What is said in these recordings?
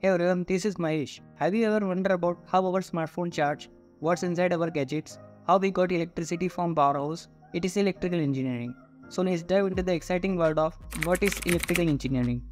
Hey everyone, this is Mahesh. Have you ever wondered about how our smartphone charge, what's inside our gadgets, how we got electricity from powerhouse? It is electrical engineering. So let's dive into the exciting world of what is electrical engineering.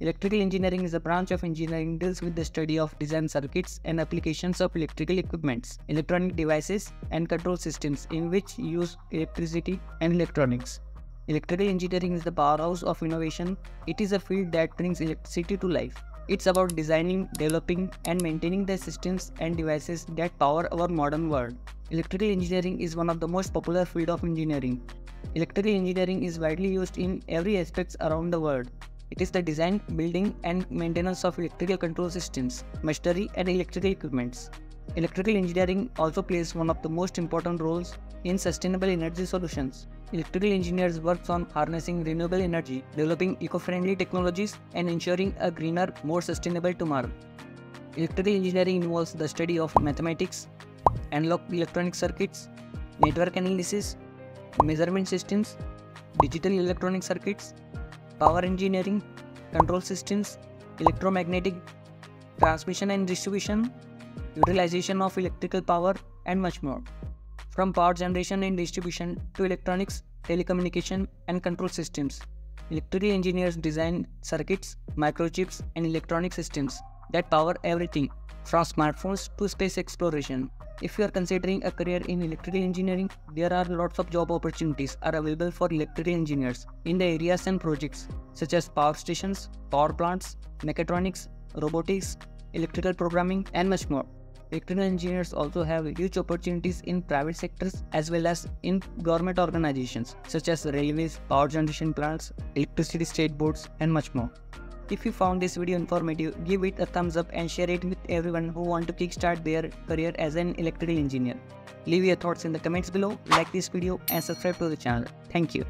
Electrical engineering is a branch of engineering that deals with the study of design circuits and applications of electrical equipments, electronic devices and control systems in which use electricity and electronics. Electrical engineering is the powerhouse of innovation. It is a field that brings electricity to life. It's about designing, developing, and maintaining the systems and devices that power our modern world. Electrical engineering is one of the most popular fields of engineering. Electrical engineering is widely used in every aspect around the world. It is the design, building, and maintenance of electrical control systems, machinery, and electrical equipments. Electrical engineering also plays one of the most important roles in sustainable energy solutions. Electrical engineers work on harnessing renewable energy, developing eco-friendly technologies, and ensuring a greener, more sustainable tomorrow. Electrical engineering involves the study of mathematics, analog electronic circuits, network analysis, measurement systems, digital electronic circuits, power engineering, control systems, electromagnetic transmission and distribution, utilization of electrical power, and much more. From power generation and distribution to electronics, telecommunication, and control systems. Electrical engineers design circuits, microchips, and electronic systems that power everything, from smartphones to space exploration. If you are considering a career in electrical engineering, there are lots of job opportunities are available for electrical engineers in the areas and projects such as power stations, power plants, mechatronics, robotics, electrical programming, and much more. Electrical engineers also have huge opportunities in private sectors as well as in government organizations such as railways, power generation plants, electricity state boards, and much more. If you found this video informative, give it a thumbs up and share it with everyone who wants to kickstart their career as an electrical engineer. Leave your thoughts in the comments below, like this video, and subscribe to the channel. Thank you.